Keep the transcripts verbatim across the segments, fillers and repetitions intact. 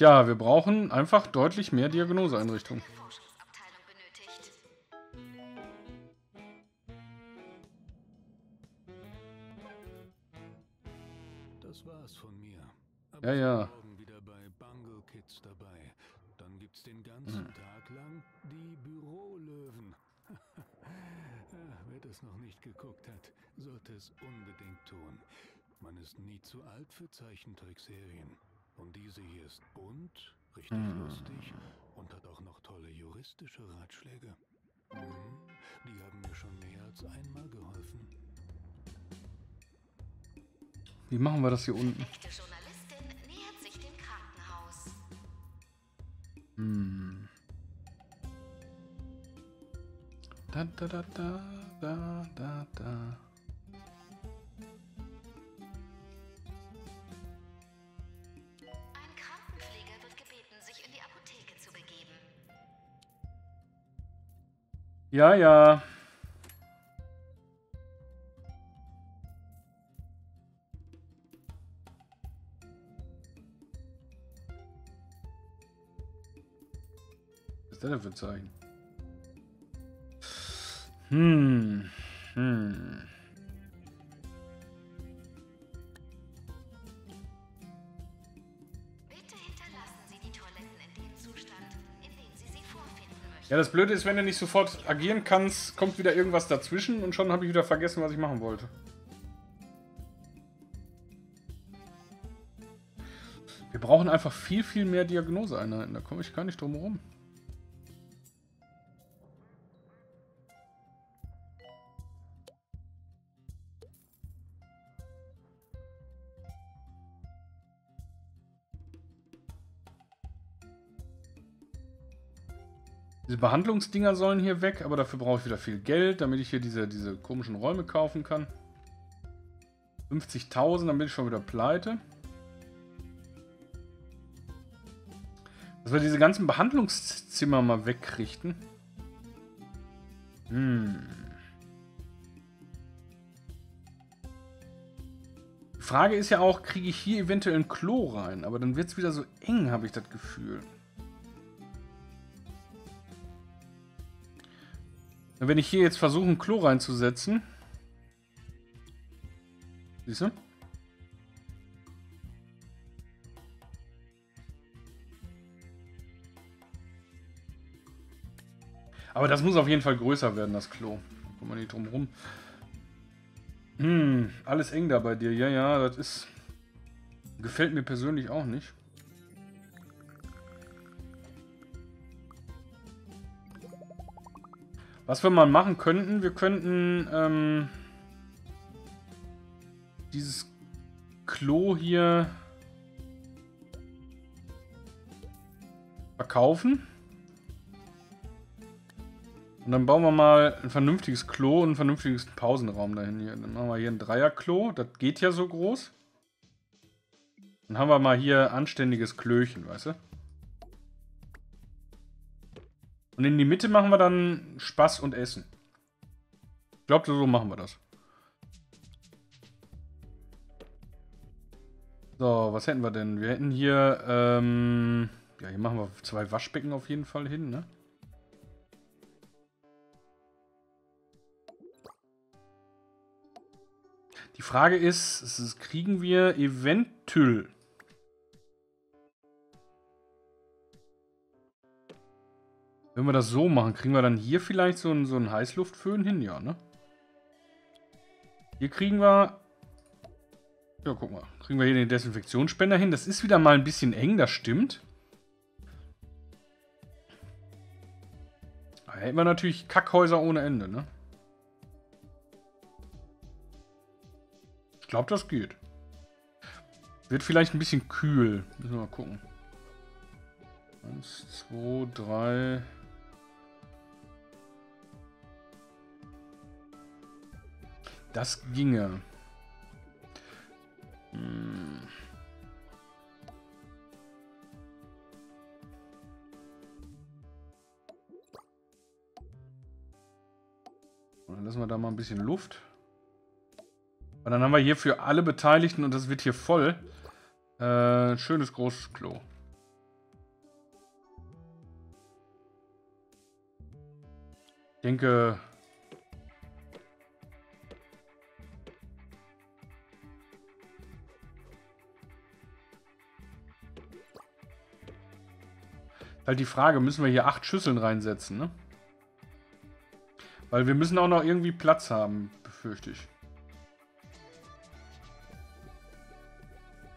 Tja, wir brauchen einfach deutlich mehr Diagnoseeinrichtungen. Das war's von mir. Aber ja, ja. Morgen wieder bei Bungle Kids dabei. Dann gibt's den ganzen hm. Tag lang die Bürolöwen. Wer das noch nicht geguckt hat, sollte es unbedingt tun. Man ist nie zu alt für Zeichentrickserien. Und diese hier ist bunt, richtig hm. lustig und hat auch noch tolle juristische Ratschläge. Mhm. Die haben mir schon mehr als einmal geholfen. Wie machen wir das hier unten? Echte Journalistin nähert sich dem Krankenhaus. Hm. Da, da, da, da, da, da, da. Ja, ja. Was ist das denn für ein Zeichen? Hm. Hm. Ja, das Blöde ist, wenn du nicht sofort agieren kannst, kommt wieder irgendwas dazwischen und schon habe ich wieder vergessen, was ich machen wollte. Wir brauchen einfach viel, viel mehr Diagnoseeinheiten. Da komme ich gar nicht drum herum. Diese Behandlungsdinger sollen hier weg, aber dafür brauche ich wieder viel Geld, damit ich hier diese, diese komischen Räume kaufen kann. fünfzigtausend, dann bin ich schon wieder pleite. Dass wir diese ganzen Behandlungszimmer mal wegrichten. Hm. Die Frage ist ja auch, kriege ich hier eventuell ein Klo rein? Aber dann wird es wieder so eng, habe ich das Gefühl. Wenn ich hier jetzt versuche, ein Klo reinzusetzen. Siehst du? Aber das muss auf jeden Fall größer werden, das Klo. Da kommt man nicht drum rum. Hm, alles eng da bei dir. Ja, ja, das ist... Gefällt mir persönlich auch nicht. Was wir mal machen könnten, wir könnten ähm, dieses Klo hier verkaufen. Und dann bauen wir mal ein vernünftiges Klo und einen vernünftigen Pausenraum dahin. Hier. Dann machen wir hier ein Dreierklo, das geht ja so groß. Dann haben wir mal hier anständiges Klöchen, weißt du? Und in die Mitte machen wir dann Spaß und Essen. Ich glaube, so machen wir das. So, was hätten wir denn? Wir hätten hier, ähm, ja, hier machen wir zwei Waschbecken auf jeden Fall hin, ne? Die Frage ist, ist kriegen wir eventuell... Wenn wir das so machen, kriegen wir dann hier vielleicht so einen, so einen Heißluftföhn hin? Ja, ne? Hier kriegen wir... Ja, guck mal. Kriegen wir hier den Desinfektionsspender hin. Das ist wieder mal ein bisschen eng, das stimmt. Da hätten wir natürlich Kackhäuser ohne Ende, ne? Ich glaube, das geht. Wird vielleicht ein bisschen kühl. Müssen wir mal gucken. Eins, zwei, drei... Das ginge. Hm. Dann lassen wir da mal ein bisschen Luft. Und dann haben wir hier für alle Beteiligten, und das wird hier voll, äh, ein schönes großes Klo. Ich denke... Halt die Frage, müssen wir hier acht Schüsseln reinsetzen, ne? Weil wir müssen auch noch irgendwie Platz haben, befürchte ich.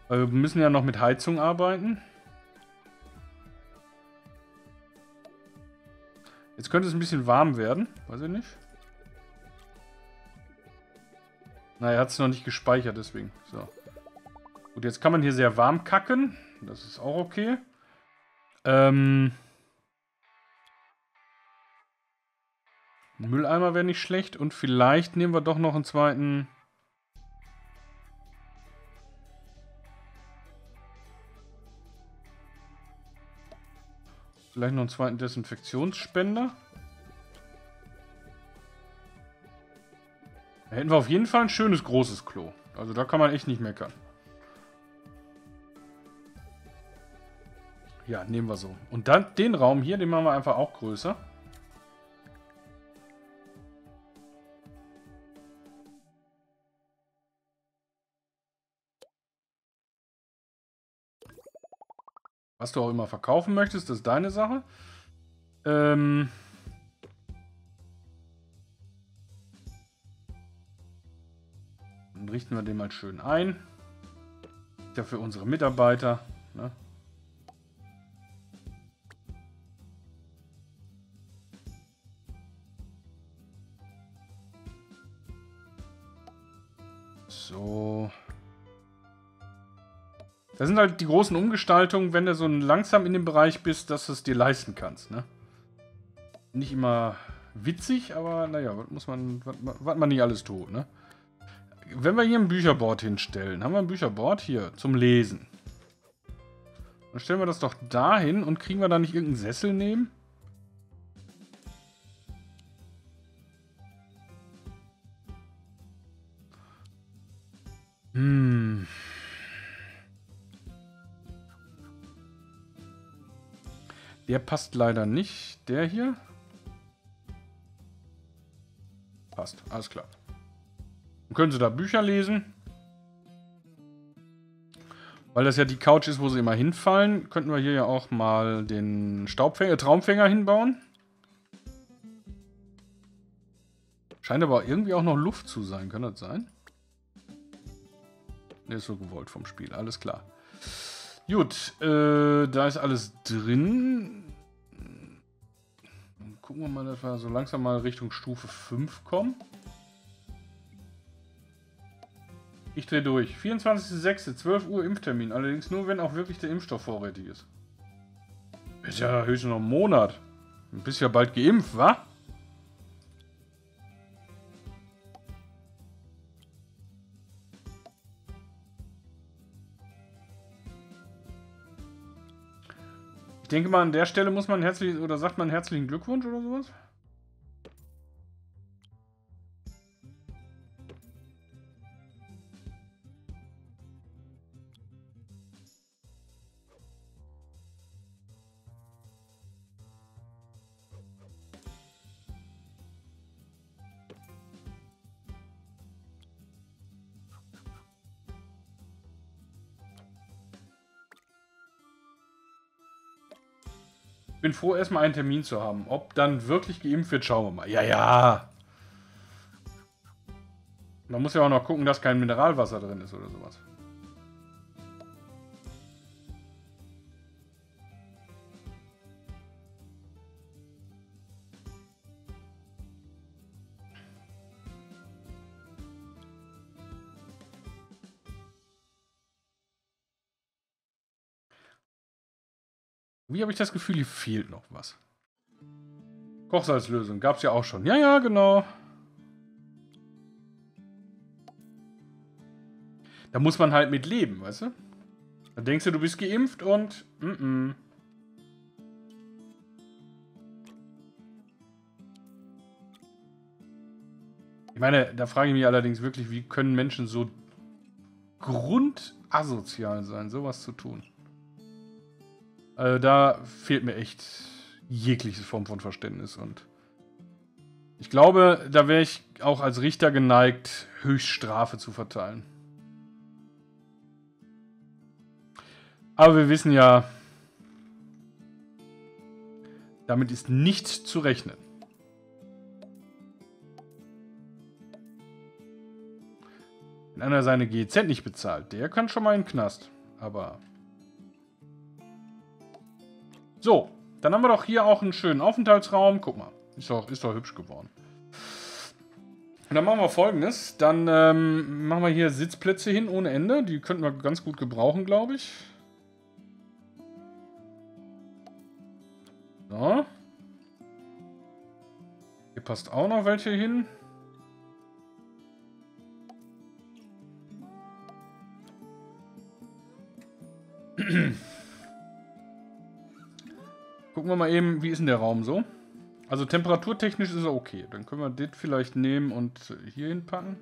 Weil wir müssen ja noch mit Heizung arbeiten. Jetzt könnte es ein bisschen warm werden. Weiß ich nicht. Na, er hat es noch nicht gespeichert, deswegen. So. Gut, jetzt kann man hier sehr warm kacken. Das ist auch okay. Ähm... Ein Mülleimer wäre nicht schlecht. Und vielleicht nehmen wir doch noch einen zweiten... Vielleicht noch einen zweiten Desinfektionsspender. Da hätten wir auf jeden Fall ein schönes, großes Klo. Also da kann man echt nicht meckern. Ja, nehmen wir so. Und dann den Raum hier, den machen wir einfach auch größer. Was du auch immer verkaufen möchtest, das ist deine Sache. Ähm Dann richten wir den mal schön ein. Ist ja für unsere Mitarbeiter. Ne? So. Das sind halt die großen Umgestaltungen, wenn du so langsam in dem Bereich bist, dass du es dir leisten kannst. Ne? Nicht immer witzig, aber naja, was muss man, was man nicht alles tut. Ne? Wenn wir hier ein Bücherboard hinstellen, haben wir ein Bücherboard hier zum Lesen. Dann stellen wir das doch da hin und kriegen wir da nicht irgendeinen Sessel neben? Hm... Der passt leider nicht. Der hier. Passt. Alles klar. Dann können sie da Bücher lesen. Weil das ja die Couch ist, wo sie immer hinfallen, könnten wir hier ja auch mal den Staubfänger, Traumfänger hinbauen. Scheint aber irgendwie auch noch Luft zu sein. Kann das sein? Der ist so gewollt vom Spiel. Alles klar. Gut, äh, da ist alles drin. Dann gucken wir mal, dass wir so langsam mal Richtung Stufe fünf kommen. Ich drehe durch. vierundzwanzigster sechster, zwölf Uhr Impftermin. Allerdings nur, wenn auch wirklich der Impfstoff vorrätig ist. Ist ja höchstens noch ein Monat. Du bist ja bald geimpft, wa? Ich denke mal, an der Stelle muss man herzlich oder sagt man herzlichen Glückwunsch oder sowas. Ich bin froh, erstmal einen Termin zu haben. Ob dann wirklich geimpft wird, schauen wir mal. Ja, ja. Man muss ja auch noch gucken, dass kein Mineralwasser drin ist oder sowas. Wie habe ich das Gefühl, hier fehlt noch was. Kochsalzlösung gab es ja auch schon. Ja, ja, genau. Da muss man halt mit leben, weißt du? Da denkst du, du bist geimpft und... Mm -mm. Ich meine, da frage ich mich allerdings wirklich, wie können Menschen so grundasozial sein, sowas zu tun? Also da fehlt mir echt jegliche Form von Verständnis und Ich glaube, da wäre ich auch als Richter geneigt, Höchststrafe zu verteilen. Aber wir wissen ja, damit ist nicht zu rechnen. Wenn einer seine G E Z nicht bezahlt, der kann schon mal in den Knast. Aber... So, dann haben wir doch hier auch einen schönen Aufenthaltsraum. Guck mal, ist doch, ist doch hübsch geworden. Und dann machen wir Folgendes. Dann ähm, machen wir hier Sitzplätze hin ohne Ende. Die könnten wir ganz gut gebrauchen, glaube ich. So. Hier passt auch noch welche hin. Gucken wir mal eben, wie ist denn der Raum so? Also temperaturtechnisch ist er okay. Dann können wir das vielleicht nehmen und hier hinpacken.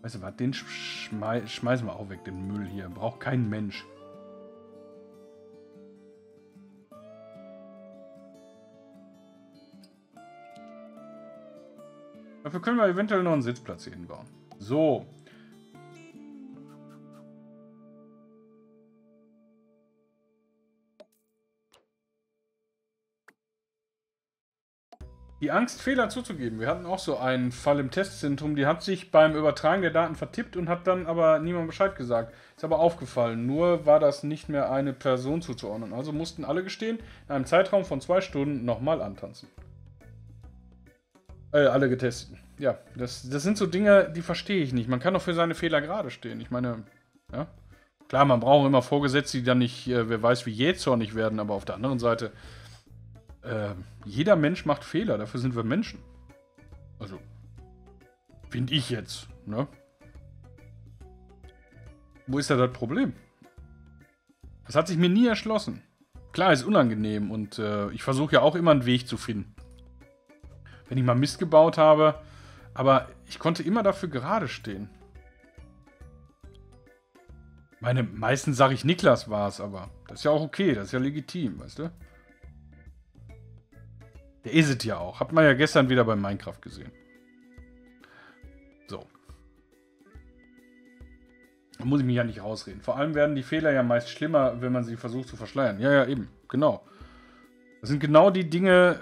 Weißt du was, den schmei schmeißen wir auch weg, den Müll hier. Braucht kein Mensch. Dafür können wir eventuell noch einen Sitzplatz hier hinbauen. So. Die Angst, Fehler zuzugeben. Wir hatten auch so einen Fall im Testzentrum, die hat sich beim Übertragen der Daten vertippt und hat dann aber niemandem Bescheid gesagt. Ist aber aufgefallen, nur war das nicht mehr eine Person zuzuordnen. Also mussten alle Gestehen in einem Zeitraum von zwei Stunden nochmal antanzen. Äh, alle getestet. Ja, das, das sind so Dinge, die verstehe ich nicht. Man kann doch für seine Fehler gerade stehen. Ich meine, ja. Klar, man braucht immer Vorgesetzte, die dann nicht, äh, wer weiß, wie jähzornig werden, aber auf der anderen Seite... Äh, jeder Mensch macht Fehler, dafür sind wir Menschen. Also, finde ich jetzt, ne? Wo ist da das Problem? Das hat sich mir nie erschlossen. Klar, ist unangenehm und äh, ich versuche ja auch immer einen Weg zu finden. Wenn ich mal Mist gebaut habe, aber ich konnte immer dafür gerade stehen. Meine, meistens sage ich, Niklas war es, aber das ist ja auch okay, das ist ja legitim, weißt du? Der ist es ja auch. Hat man ja gestern wieder bei Minecraft gesehen. So. Da muss ich mich ja nicht rausreden. Vor allem werden die Fehler ja meist schlimmer, wenn man sie versucht zu verschleiern. Ja, ja, eben. Genau. Das sind genau die Dinge,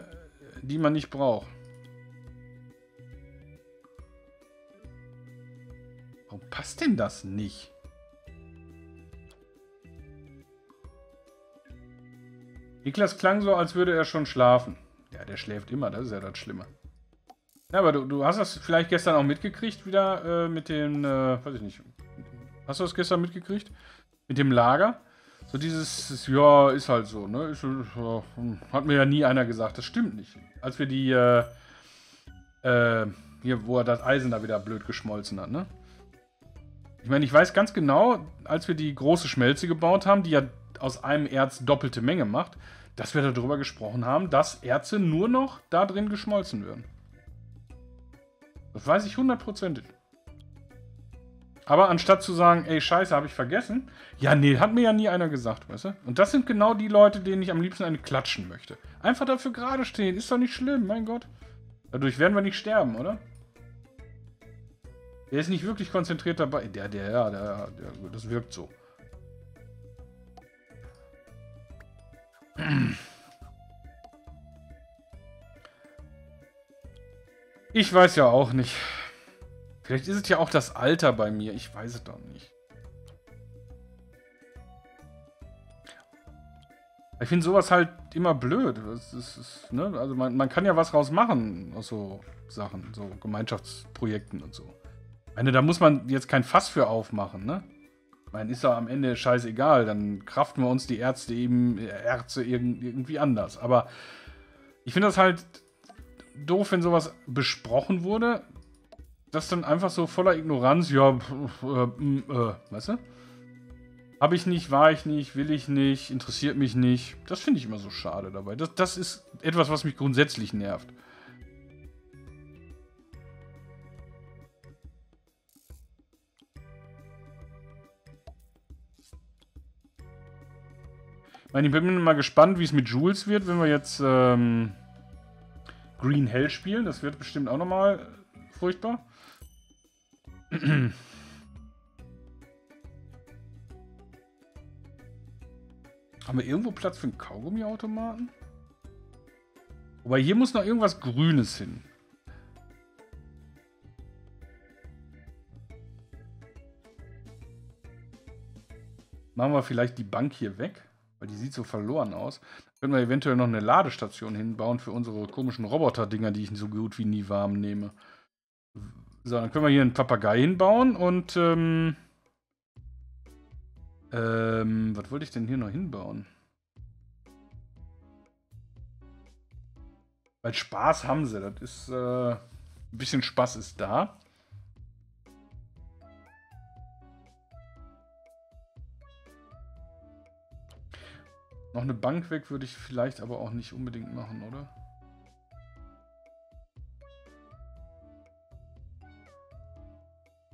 die man nicht braucht. Warum passt denn das nicht? Niklas klang so, als würde er schon schlafen. Ja, der schläft immer, das ist ja das Schlimme. Ja, aber du, du hast das vielleicht gestern auch mitgekriegt wieder äh, mit dem, äh, weiß ich nicht, hast du das gestern mitgekriegt? Mit dem Lager? So dieses, das, ja, ist halt so, ne? Ist, ja, hat mir ja nie einer gesagt, das stimmt nicht. Als wir die, äh, äh, hier, wo er das Eisen da wieder blöd geschmolzen hat, ne? Ich meine, ich weiß ganz genau, als wir die große Schmelze gebaut haben, die ja aus einem Erz doppelte Menge macht, dass wir darüber gesprochen haben, dass Erze nur noch da drin geschmolzen werden. Das weiß ich hundertprozentig. Aber anstatt zu sagen, ey, scheiße, habe ich vergessen, ja, nee, hat mir ja nie einer gesagt, weißt du? Und das sind genau die Leute, denen ich am liebsten eine klatschen möchte. Einfach dafür gerade stehen, ist doch nicht schlimm, mein Gott. Dadurch werden wir nicht sterben, oder? Der ist nicht wirklich konzentriert dabei. Der, der, ja, der, der, das wirkt so. Ich weiß ja auch nicht. Vielleicht ist es ja auch das Alter bei mir. Ich weiß es doch nicht. Ich finde sowas halt immer blöd. Das ist, ist, ne? Also man, man kann ja was draus machen aus so Sachen, so Gemeinschaftsprojekten und so. Ich meine, da muss man jetzt kein Fass für aufmachen, ne? Ich meine, ist ja am Ende scheißegal, dann kraften wir uns die Ärzte eben, Ärzte irgendwie anders. Aber ich finde das halt doof, wenn sowas besprochen wurde, das dann einfach so voller Ignoranz, ja, äh, äh, weißt du? Hab ich nicht, war ich nicht, will ich nicht, interessiert mich nicht. Das finde ich immer so schade dabei. Das, das ist etwas, was mich grundsätzlich nervt. Ich meine, ich bin mal gespannt, wie es mit Jules wird, wenn wir jetzt ähm, Green Hell spielen. Das wird bestimmt auch nochmal furchtbar. Haben wir irgendwo Platz für einen Kaugummiautomaten? Wobei, hier muss noch irgendwas Grünes hin. Machen wir vielleicht die Bank hier weg, weil die sieht so verloren aus. Können wir eventuell noch eine Ladestation hinbauen für unsere komischen Roboter-Dinger, die ich so gut wie nie warm nehme. So, dann können wir hier einen Papagei hinbauen und... Ähm Ähm, was wollte ich denn hier noch hinbauen? Weil Spaß haben sie, das ist, äh, ein bisschen Spaß ist da. Noch eine Bank weg würde ich vielleicht aber auch nicht unbedingt machen, oder?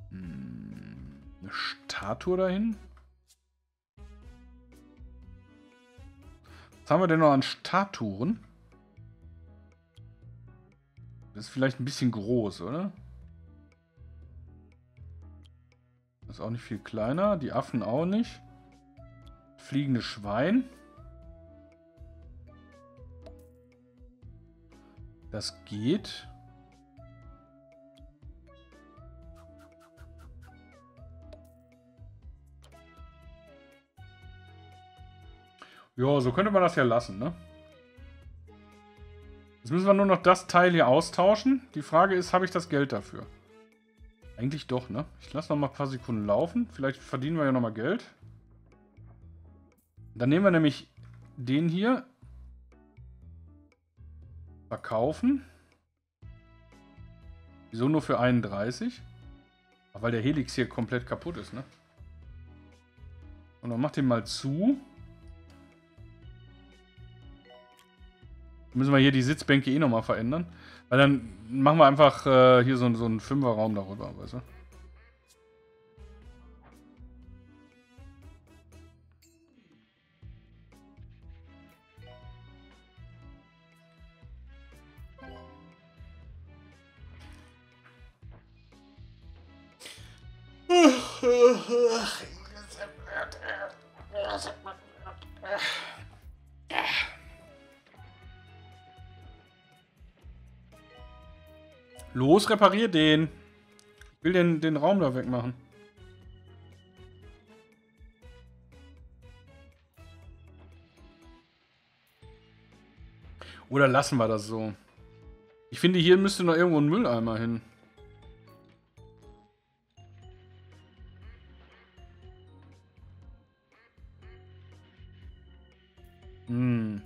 Hm, eine Statue dahin? Was haben wir denn noch an Statuen? Das ist vielleicht ein bisschen groß, oder? Das ist auch nicht viel kleiner. Die Affen auch nicht. Fliegende Schwein. Das geht. Ja, so könnte man das ja lassen, ne? Jetzt müssen wir nur noch das Teil hier austauschen. Die Frage ist, habe ich das Geld dafür? Eigentlich doch, ne? Ich lasse noch mal ein paar Sekunden laufen. Vielleicht verdienen wir ja noch mal Geld. Dann nehmen wir nämlich den hier. Verkaufen. Wieso nur für einunddreißig? Ach, weil der Helix hier komplett kaputt ist, ne? Und dann macht den mal zu. Müssen wir hier die Sitzbänke eh nochmal verändern. Weil dann machen wir einfach äh, hier so, so einen Fünferraum darüber, weißt du? Los, reparier den. Ich will den, den Raum da wegmachen. Oder lassen wir das so? Ich finde, hier müsste noch irgendwo ein Mülleimer hin. Hm.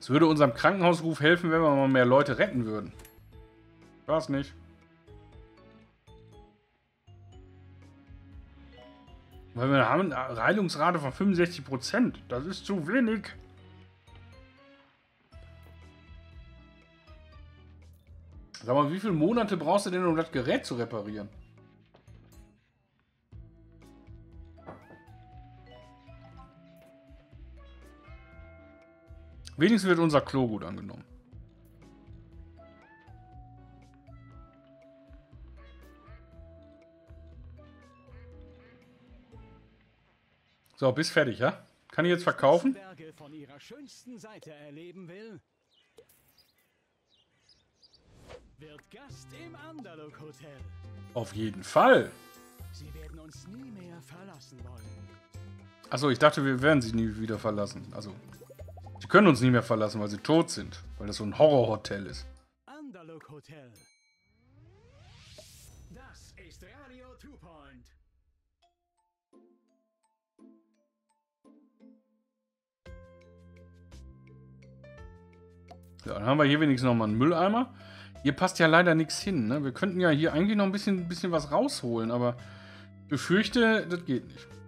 Es würde unserem Krankenhausruf helfen, wenn wir mal mehr Leute retten würden. War's nicht. Weil wir haben eine Heilungsrate von fünfundsechzig Prozent. Das ist zu wenig. Sag mal, wie viele Monate brauchst du denn, um das Gerät zu reparieren? Wenigstens wird unser Klo gut angenommen. So, bis fertig, ja? Kann ich jetzt verkaufen? Berge von ihrer schönsten Seite erleben will, wird Gast im Andaluk Hotel. Auf jeden Fall. Sie werden uns nie mehr verlassen wollen. Achso, ich dachte, wir werden sie nie wieder verlassen. Also. Sie können uns nicht mehr verlassen, weil sie tot sind. Weil das so ein Horrorhotel ist. Andaluk Hotel. Das ist Radio Two Point. Ja, dann haben wir hier wenigstens nochmal einen Mülleimer. Hier passt ja leider nichts hin, ne? Wir könnten ja hier eigentlich noch ein bisschen, bisschen was rausholen, aber ich befürchte, das geht nicht.